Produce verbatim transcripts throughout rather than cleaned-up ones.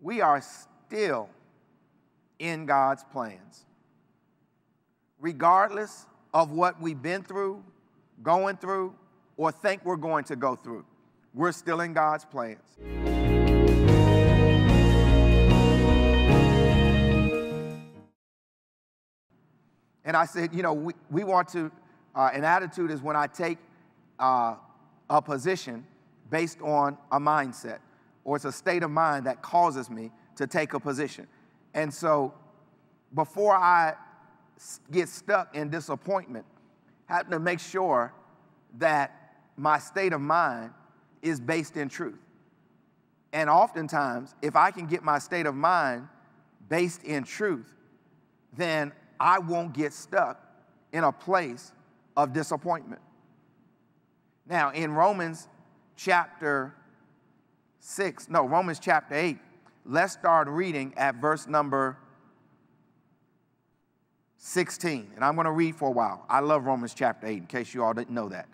we are still in God's plans. Regardless of what we've been through, going through, or think we're going to go through, we're still in God's plans. And I said, you know, we, we want to, uh, an attitude is when I take uh, a position based on a mindset, or it's a state of mind that causes me to take a position. And so before I get stuck in disappointment, I have to make sure that my state of mind is based in truth. And oftentimes, if I can get my state of mind based in truth, then I won't get stuck in a place of disappointment. Now, in Romans chapter six, no, Romans chapter eight, let's start reading at verse number sixteen. And I'm going to read for a while. I love Romans chapter eight, in case you all didn't know that.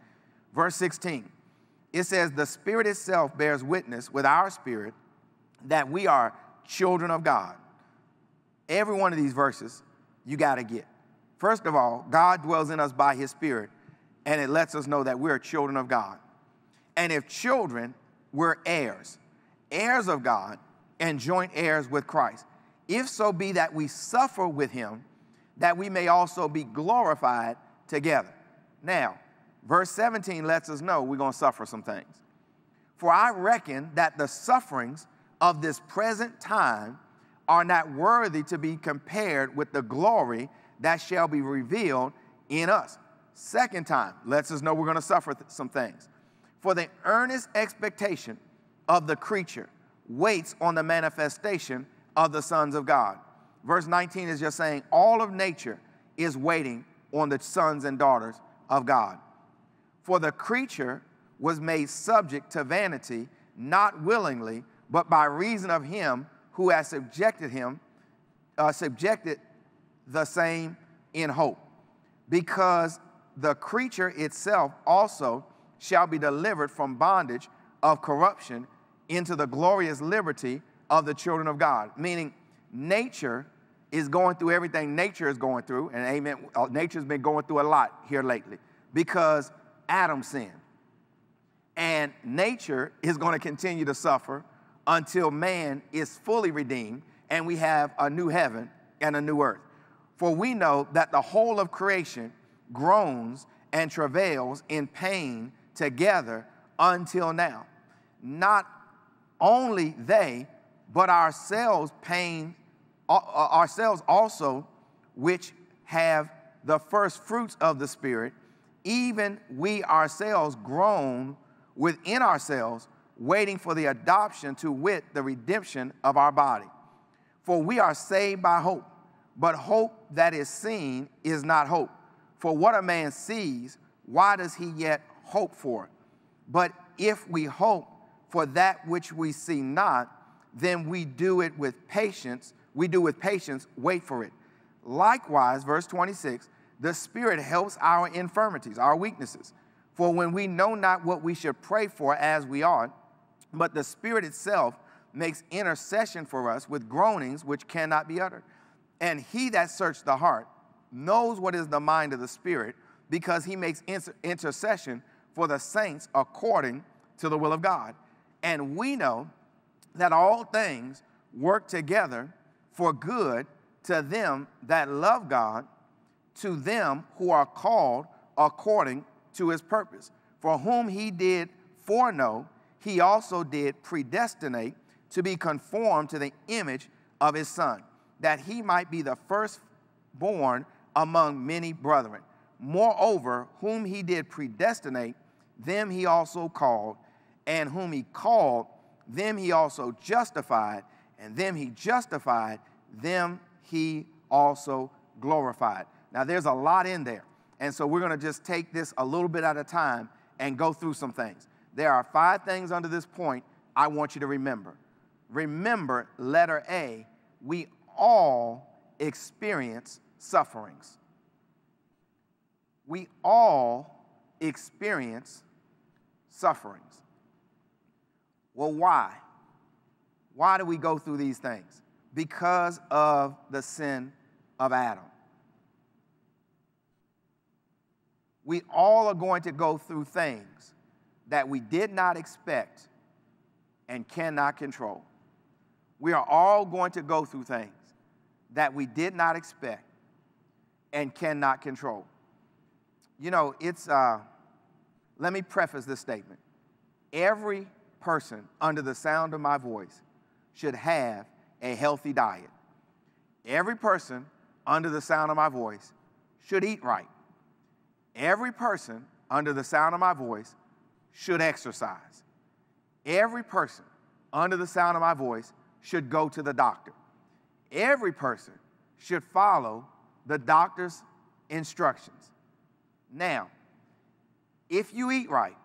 Verse sixteen, it says, "The Spirit itself bears witness with our spirit that we are children of God." Every one of these verses you got to get. First of all, God dwells in us by his Spirit, and it lets us know that we're children of God. And if children, we're heirs, heirs of God, and joint heirs with Christ. If so be that we suffer with him, that we may also be glorified together. Now, verse seventeen lets us know we're going to suffer some things. "For I reckon that the sufferings of this present time are not worthy to be compared with the glory that shall be revealed in us." Second time, lets us know we're going to suffer th- some things. "For the earnest expectation of the creature waits on the manifestation of the sons of God." Verse nineteen is just saying all of nature is waiting on the sons and daughters of God. "For the creature was made subject to vanity, not willingly, but by reason of him who has subjected him, uh, subjected the same in hope, because the creature itself also shall be delivered from bondage of corruption into the glorious liberty of the children of God." Meaning nature is going through everything nature is going through, and amen, nature's been going through a lot here lately because Adam sinned. And nature is going to continue to suffer until man is fully redeemed and we have a new heaven and a new earth. "For we know that the whole of creation groans and travails in pain together until now. Not only they, but ourselves pain, ourselves also, which have the first fruits of the Spirit, even we ourselves groan within ourselves, waiting for the adoption, to wit, the redemption of our body. For we are saved by hope, but hope that is seen is not hope. For what a man sees, why does he yet hope for it? But if we hope for that which we see not, then we do it with patience, we do with patience wait for it. Likewise," verse twenty-six, "the Spirit helps our infirmities," our weaknesses, "for when we know not what we should pray for as we ought, but the Spirit itself makes intercession for us with groanings which cannot be uttered. And he that searches the heart knows what is the mind of the Spirit, because he makes intercession for the saints according to the will of God. And we know that all things work together for good to them that love God, to them who are called according to his purpose. For whom he did foreknow, he also did predestinate to be conformed to the image of his Son, that he might be the firstborn among many brethren. Moreover, whom he did predestinate, them he also called, and whom he called, them he also justified, and them he justified, them he also glorified." Now, there's a lot in there, and so we're going to just take this a little bit at a time and go through some things. There are five things under this point I want you to remember. Remember, letter A, we all experience sufferings. We all experience sufferings. Well, why? Why do we go through these things? Because of the sin of Adam. We all are going to go through things that we did not expect and cannot control. We are all going to go through things that we did not expect and cannot control. You know, it's, uh, let me preface this statement. Every person under the sound of my voice should have a healthy diet. Every person under the sound of my voice should eat right. Every person under the sound of my voice should exercise. Every person under the sound of my voice should go to the doctor. Every person should follow the doctor's instructions. Now, if you eat right,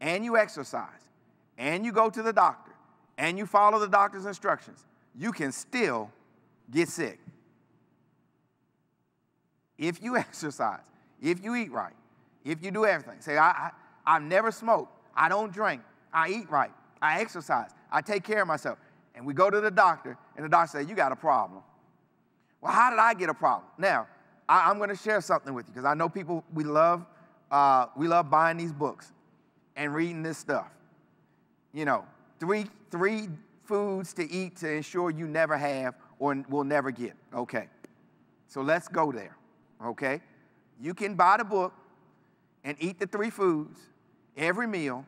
and you exercise, and you go to the doctor, and you follow the doctor's instructions, you can still get sick. If you exercise, if you eat right, if you do everything, say, I, I, I never smoke, I don't drink, I eat right, I exercise, I take care of myself. And we go to the doctor, and the doctor says, you got a problem. Well, how did I get a problem? Now, I, I'm going to share something with you, because I know people, we love, uh, we love buying these books and reading this stuff. You know, three, three foods to eat to ensure you never have or will never get. Okay, so let's go there, okay? You can buy the book and eat the three foods every meal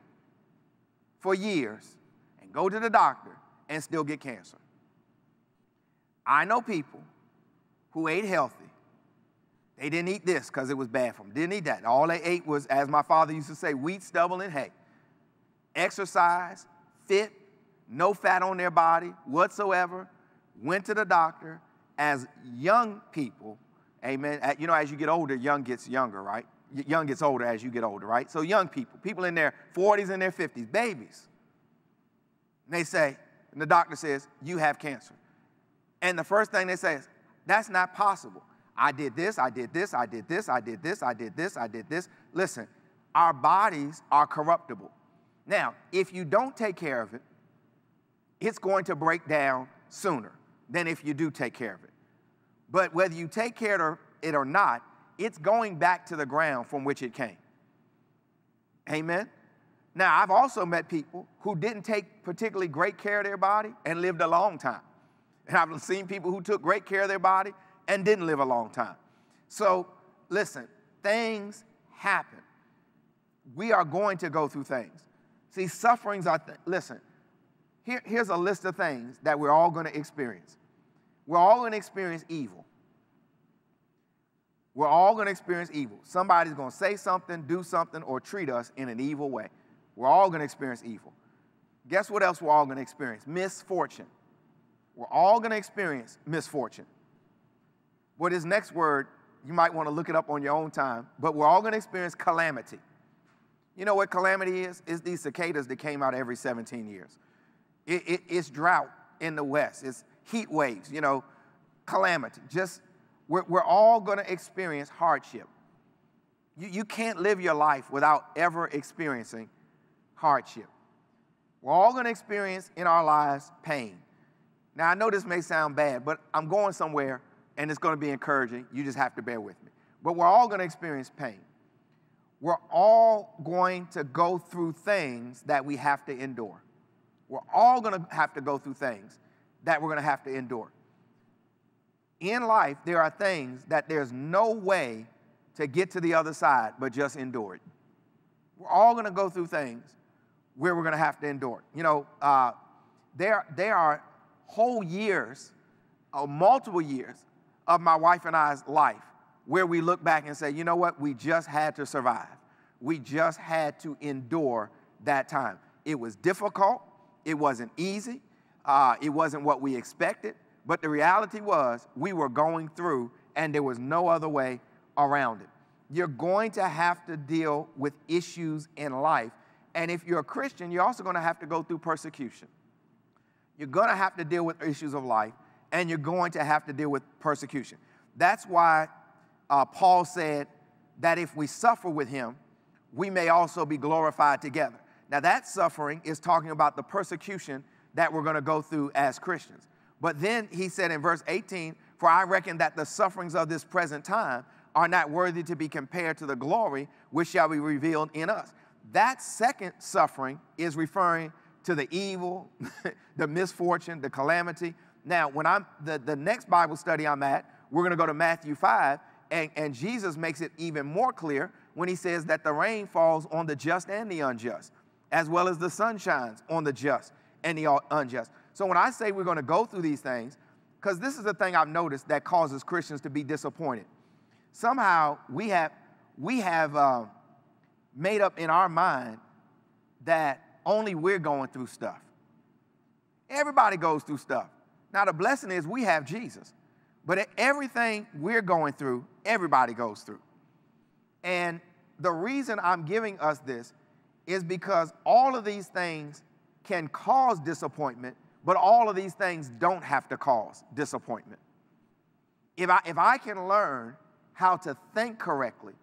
for years and go to the doctor and still get cancer. I know people who ate healthy. They didn't eat this because it was bad for them. Didn't eat that. All they ate was, as my father used to say, wheat, stubble, and hay. Exercise, fit, no fat on their body whatsoever, went to the doctor. As young people, amen. You know, as you get older, young gets younger, right? Young gets older as you get older, right? So young people, people in their forties and their fifties, babies. And they say, and the doctor says, you have cancer. And the first thing they say is, that's not possible. I did this, I did this, I did this, I did this, I did this, I did this. Listen, our bodies are corruptible. Now, if you don't take care of it, it's going to break down sooner than if you do take care of it. But whether you take care of it or not, it's going back to the ground from which it came. Amen? Now, I've also met people who didn't take particularly great care of their body and lived a long time. And I've seen people who took great care of their body and didn't live a long time. So, listen, things happen. We are going to go through things. See, sufferings are, th listen, here, here's a list of things that we're all going to experience. We're all going to experience evil. We're all going to experience evil. Somebody's going to say something, do something, or treat us in an evil way. We're all going to experience evil. Guess what else we're all going to experience? Misfortune. We're all going to experience misfortune. Well, this next word, you might want to look it up on your own time, but we're all going to experience calamity. You know what calamity is? It's these cicadas that came out every seventeen years. It, it, it's drought in the West. It's heat waves, you know, calamity. Just, we're, we're all going to experience hardship. You, you can't live your life without ever experiencing hardship. We're all going to experience in our lives pain. Now, I know this may sound bad, but I'm going somewhere, and it's going to be encouraging. You just have to bear with me. But we're all going to experience pain. We're all going to go through things that we have to endure. We're all going to have to go through things that we're going to have to endure. In life, there are things that there's no way to get to the other side but just endure it. We're all going to go through things where we're going to have to endure it. You know, uh, there, there are whole years, or multiple years, of my wife and I's life where we look back and say, you know what, we just had to survive. We just had to endure that time. It was difficult. It wasn't easy. Uh, it wasn't what we expected. But the reality was we were going through and there was no other way around it. You're going to have to deal with issues in life. And if you're a Christian, you're also going to have to go through persecution. You're going to have to deal with issues of life. And you're going to have to deal with persecution. That's why uh, Paul said that if we suffer with him, we may also be glorified together. Now, that suffering is talking about the persecution that we're going to go through as Christians. But then he said in verse eighteen, for I reckon that the sufferings of this present time are not worthy to be compared to the glory which shall be revealed in us. That second suffering is referring to the evil, the misfortune, the calamity. Now, when I'm the, the next Bible study I'm at, we're going to go to Matthew five, and, and Jesus makes it even more clear when he says that the rain falls on the just and the unjust, as well as the sun shines on the just and the unjust. So when I say we're going to go through these things, because this is the thing I've noticed that causes Christians to be disappointed. Somehow we have, we have uh, made up in our mind that only we're going through stuff. Everybody goes through stuff. Now the blessing is we have Jesus. But everything we're going through, everybody goes through. And the reason I'm giving us this is because all of these things can cause disappointment, but all of these things don't have to cause disappointment. If I, if I can learn how to think correctly,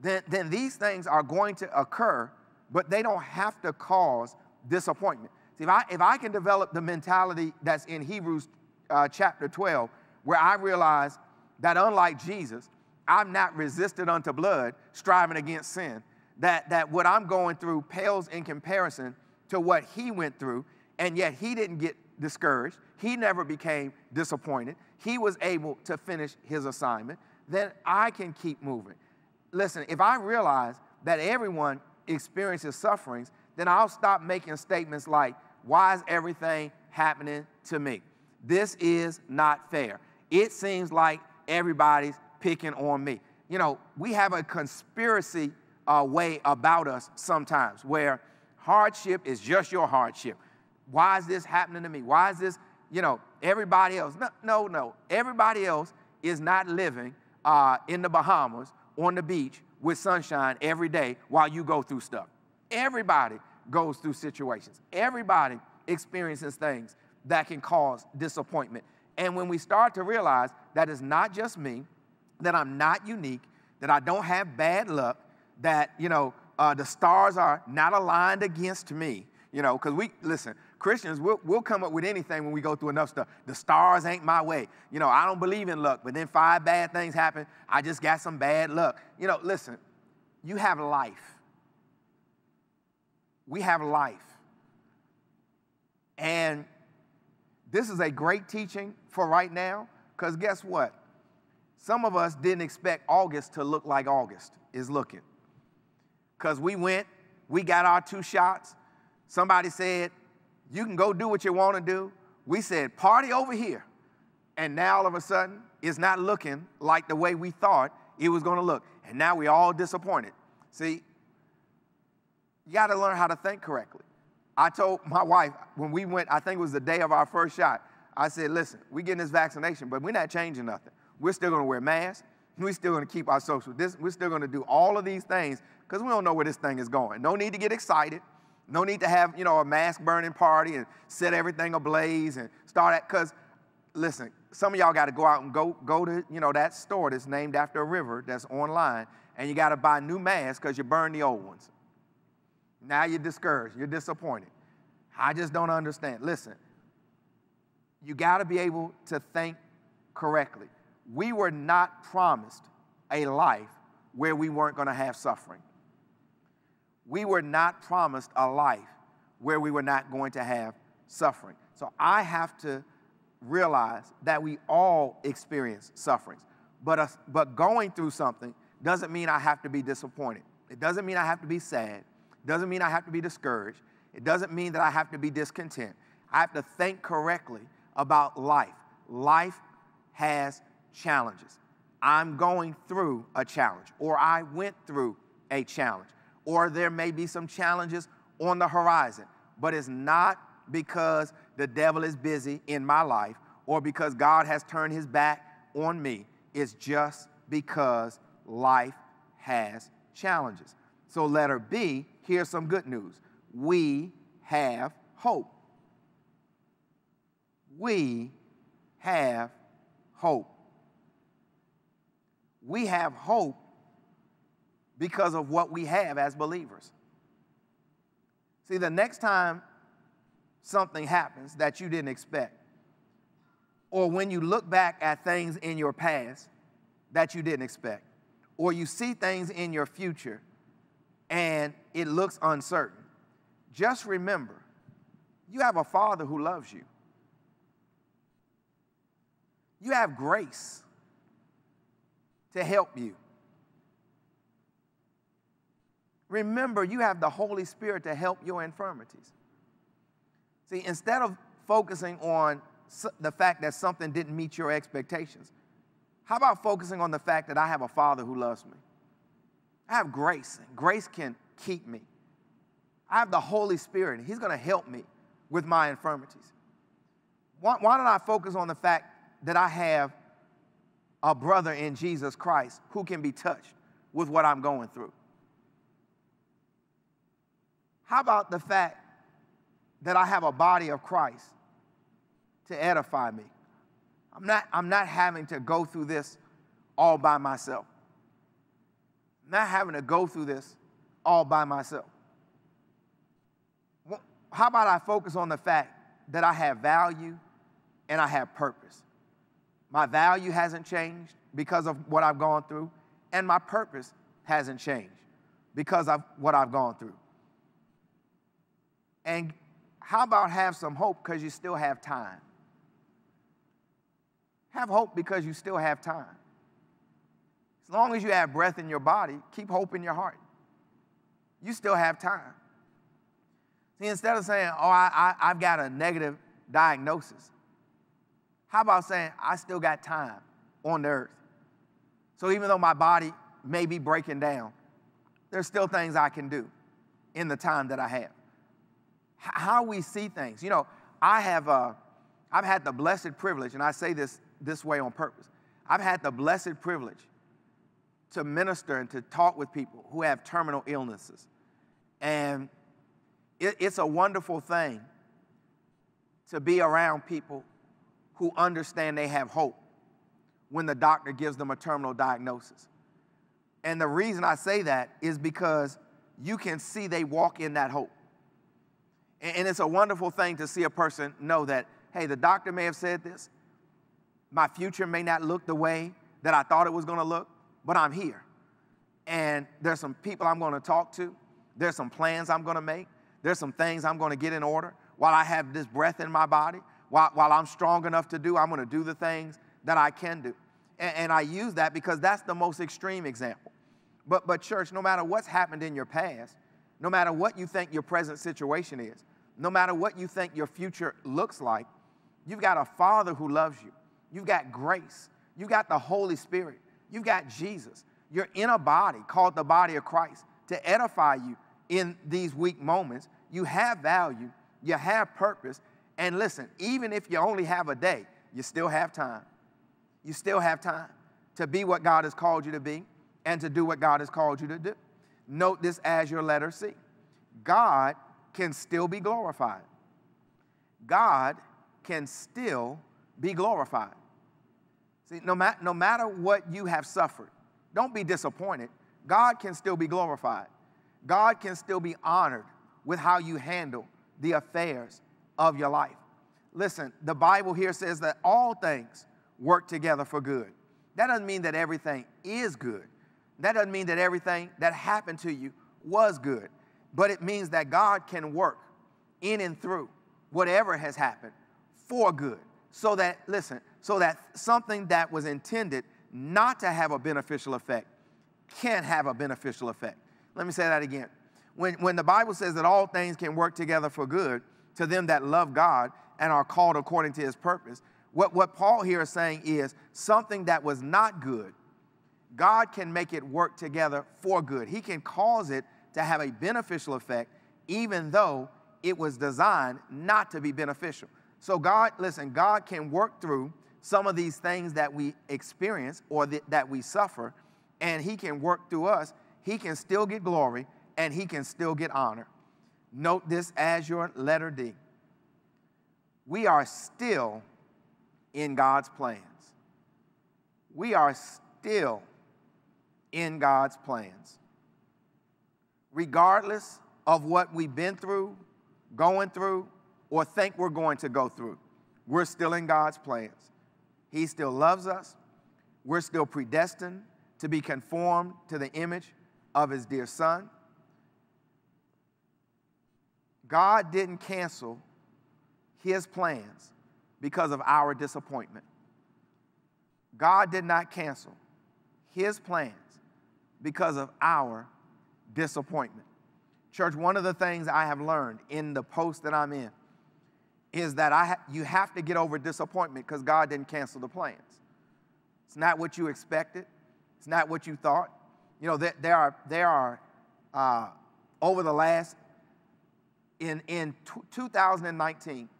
then, then these things are going to occur, but they don't have to cause disappointment. See, if I, if I can develop the mentality that's in Hebrews uh, chapter twelve, where I realize that unlike Jesus, I'm not resistant unto blood, striving against sin, that, that what I'm going through pales in comparison to what he went through, and yet he didn't get discouraged. He never became disappointed. He was able to finish his assignment. Then I can keep moving. Listen, if I realize that everyone experiences sufferings, then I'll stop making statements like, why is everything happening to me? This is not fair. It seems like everybody's picking on me. You know, we have a conspiracy uh, way about us sometimes where hardship is just your hardship. Why is this happening to me? Why is this, you know, everybody else? No, no, no. Everybody else is not living uh, in the Bahamas on the beach with sunshine every day while you go through stuff. Everybody goes through situations. Everybody experiences things that can cause disappointment. And when we start to realize that it's not just me, that I'm not unique, that I don't have bad luck, that, you know, uh, the stars are not aligned against me, you know, because we, listen, Christians, we'll, we'll come up with anything when we go through enough stuff. The stars ain't my way. You know, I don't believe in luck, but then five bad things happen. I just got some bad luck. You know, listen, you have life. We have life. And this is a great teaching for right now, because guess what? Some of us didn't expect August to look like August is looking. Because we went, we got our two shots. Somebody said, you can go do what you want to do. We said, party over here. And now all of a sudden, it's not looking like the way we thought it was going to look. And now we're all disappointed. See, you got to learn how to think correctly. I told my wife when we went, I think it was the day of our first shot, I said, listen, we're getting this vaccination, but we're not changing nothing. We're still going to wear masks. We're still going to keep our social distance. We're still going to do all of these things because we don't know where this thing is going. No need to get excited. No need to have, you know, a mask burning party and set everything ablaze and start at, because, listen, some of y'all got to go out and go, go to, you know, that store that's named after a river that's online, and you got to buy new masks because you burned the old ones. Now you're discouraged, you're disappointed. I just don't understand. Listen, you gotta be able to think correctly. We were not promised a life where we weren't gonna have suffering. We were not promised a life where we were not going to have suffering. So I have to realize that we all experience sufferings, but, us, but going through something doesn't mean I have to be disappointed. It doesn't mean I have to be sad. Doesn't mean I have to be discouraged. It doesn't mean that I have to be discontent. I have to think correctly about life. Life has challenges. I'm going through a challenge, or I went through a challenge, or there may be some challenges on the horizon, but it's not because the devil is busy in my life or because God has turned his back on me. It's just because life has challenges. So letter B, here's some good news. We have hope. We have hope. We have hope because of what we have as believers. See, the next time something happens that you didn't expect, or when you look back at things in your past that you didn't expect, or you see things in your future and it looks uncertain, just remember, you have a Father who loves you. You have grace to help you. Remember, you have the Holy Spirit to help your infirmities. See, instead of focusing on the fact that something didn't meet your expectations, how about focusing on the fact that I have a Father who loves me? I have grace. Grace can keep me. I have the Holy Spirit. He's going to help me with my infirmities. Why, why don't I focus on the fact that I have a brother in Jesus Christ who can be touched with what I'm going through? How about the fact that I have a body of Christ to edify me? I'm not, I'm not having to go through this all by myself. I'm not having to go through this all by myself. How about I focus on the fact that I have value and I have purpose? My value hasn't changed because of what I've gone through, and my purpose hasn't changed because of what I've gone through. And how about have some hope because you still have time? Have hope because you still have time. As long as you have breath in your body, keep hope in your heart. You still have time. See, instead of saying, oh, I, I, I've got a negative diagnosis, how about saying, I still got time on the earth? So even though my body may be breaking down, there's still things I can do in the time that I have. H- how we see things. You know, I have, uh, I've had the blessed privilege, and I say this this way on purpose. I've had the blessed privilege to minister and to talk with people who have terminal illnesses. And it, it's a wonderful thing to be around people who understand they have hope when the doctor gives them a terminal diagnosis. And the reason I say that is because you can see they walk in that hope. And, and it's a wonderful thing to see a person know that, hey, the doctor may have said this, my future may not look the way that I thought it was gonna look, but I'm here. And there's some people I'm gonna talk to, there's some plans I'm gonna make, there's some things I'm gonna get in order while I have this breath in my body. While, while I'm strong enough to do, I'm going to do the things that I can do. And, and I use that because that's the most extreme example. But, but church, no matter what's happened in your past, no matter what you think your present situation is, no matter what you think your future looks like, you've got a Father who loves you. You've got grace. You've got the Holy Spirit. You've got Jesus. You're in a body called the body of Christ to edify you in these weak moments. You have value. You have purpose. And listen, even if you only have a day, you still have time. You still have time to be what God has called you to be and to do what God has called you to do. Note this as your letter C. God can still be glorified. God can still be glorified. See, no, ma- no matter what you have suffered, don't be disappointed. God can still be glorified. God can still be honored with how you handle the affairs of your life. Listen, the Bible here says that all things work together for good. That doesn't mean that everything is good. That doesn't mean that everything that happened to you was good. But it means that God can work in and through whatever has happened for good. So that, listen, so that something that was intended not to have a beneficial effect can have a beneficial effect. Let me say that again. When, when the Bible says that all things can work together for good, to them that love God and are called according to his purpose. What, what Paul here is saying is something that was not good, God can make it work together for good. He can cause it to have a beneficial effect even though it was designed not to be beneficial. So God, listen, God can work through some of these things that we experience or th- that we suffer, and he can work through us. He can still get glory and he can still get honor. Note this as your letter D. We are still in God's plans. We are still in God's plans. Regardless of what we've been through, going through, or think we're going to go through. We're still in God's plans. He still loves us. We're still predestined to be conformed to the image of his dear son. God didn't cancel his plans because of our disappointment. God did not cancel his plans because of our disappointment. Church, one of the things I have learned in the post that I'm in is that I ha you have to get over disappointment because God didn't cancel the plans. It's not what you expected. It's not what you thought. You know, there, there are, there are uh, over the last, in, in two thousand nineteen,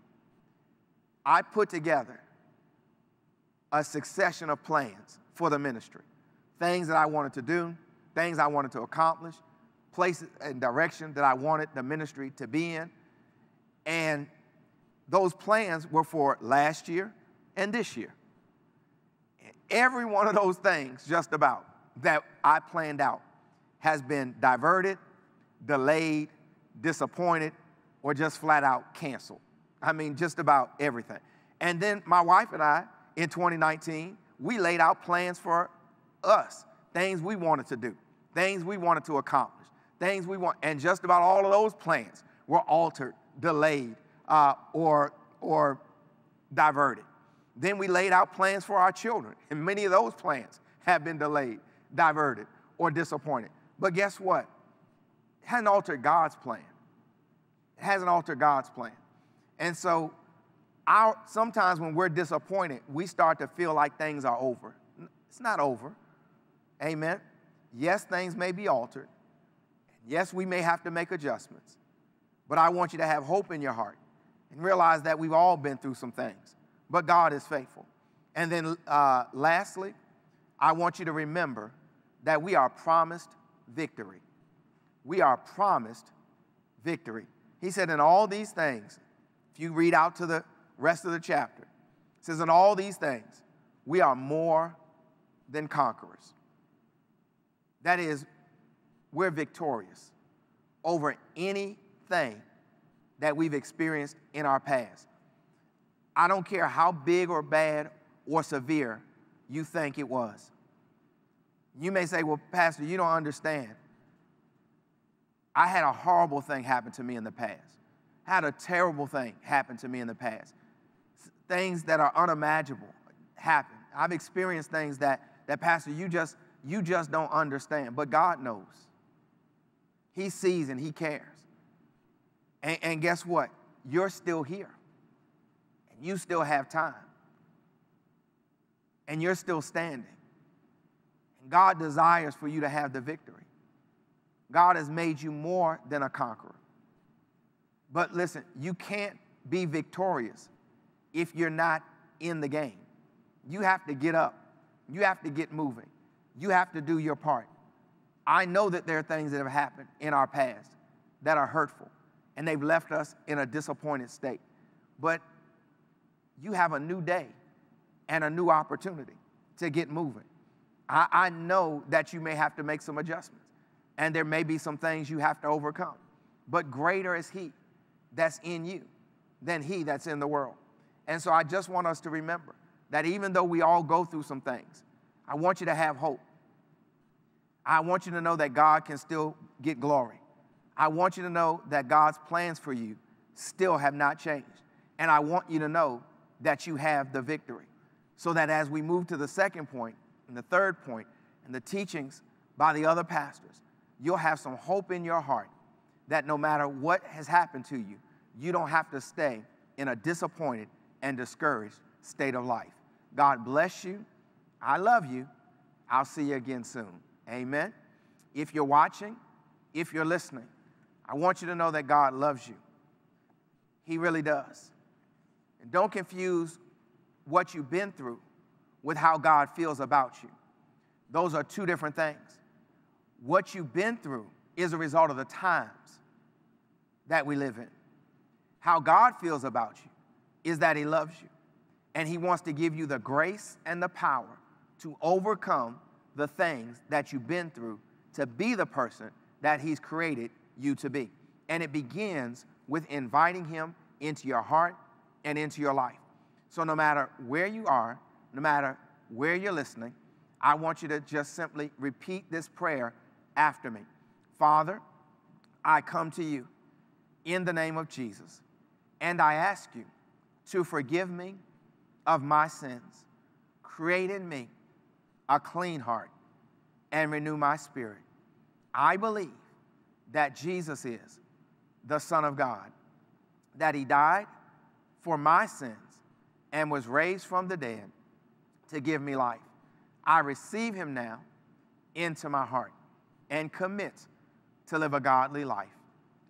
I put together a succession of plans for the ministry. Things that I wanted to do, things I wanted to accomplish, places and direction that I wanted the ministry to be in. And those plans were for last year and this year. Every one of those things, just about, that I planned out has been diverted, delayed, disappointed, or just flat out canceled. I mean, just about everything. And then my wife and I, in twenty nineteen, we laid out plans for us, things we wanted to do, things we wanted to accomplish, things we want, and just about all of those plans were altered, delayed, uh, or, or diverted. Then we laid out plans for our children, and many of those plans have been delayed, diverted, or disappointed. But guess what? It hasn't altered God's plan. It hasn't altered God's plan. And so our, sometimes when we're disappointed, we start to feel like things are over. It's not over. Amen. Yes, things may be altered. Yes, we may have to make adjustments. But I want you to have hope in your heart and realize that we've all been through some things. But God is faithful. And then uh, lastly, I want you to remember that we are promised victory. We are promised victory. He said in all these things, if you read out to the rest of the chapter, it says in all these things, we are more than conquerors. That is, we're victorious over anything that we've experienced in our past. I don't care how big or bad or severe you think it was. You may say, well, Pastor, you don't understand. I had a horrible thing happen to me in the past. I had a terrible thing happen to me in the past. Things that are unimaginable happen. I've experienced things that, that Pastor, you just, you just don't understand. But God knows. He sees and he cares. And, and guess what? You're still here. And you still have time. And you're still standing. And God desires for you to have the victory. God has made you more than a conqueror. But listen, you can't be victorious if you're not in the game. You have to get up. You have to get moving. You have to do your part. I know that there are things that have happened in our past that are hurtful, and they've left us in a disappointed state. But you have a new day and a new opportunity to get moving. I, I know that you may have to make some adjustments, and there may be some things you have to overcome. But greater is he that's in you than he that's in the world. And so I just want us to remember that even though we all go through some things, I want you to have hope. I want you to know that God can still get glory. I want you to know that God's plans for you still have not changed. And I want you to know that you have the victory. So that as we move to the second point and the third point and the teachings by the other pastors, you'll have some hope in your heart that no matter what has happened to you, you don't have to stay in a disappointed and discouraged state of life. God bless you. I love you. I'll see you again soon. Amen. If you're watching, if you're listening, I want you to know that God loves you. He really does. And don't confuse what you've been through with how God feels about you. Those are two different things. What you've been through is a result of the times that we live in. How God feels about you is that he loves you, and he wants to give you the grace and the power to overcome the things that you've been through to be the person that he's created you to be. And it begins with inviting him into your heart and into your life. So no matter where you are, no matter where you're listening, I want you to just simply repeat this prayer after me. Father, I come to you in the name of Jesus, and I ask you to forgive me of my sins. Create in me a clean heart and renew my spirit. I believe that Jesus is the Son of God, that he died for my sins and was raised from the dead to give me life. I receive him now into my heart and commit to live a godly life.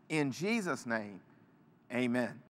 In Jesus' name, amen.